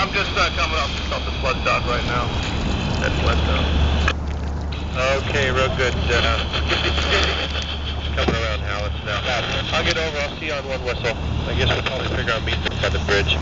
I'm just coming off the flood dock right now. That's left down. Okay, real good. Coming around Hallis now. I'll get over. I'll see you on one whistle. I guess we'll probably figure out meeting at the bridge.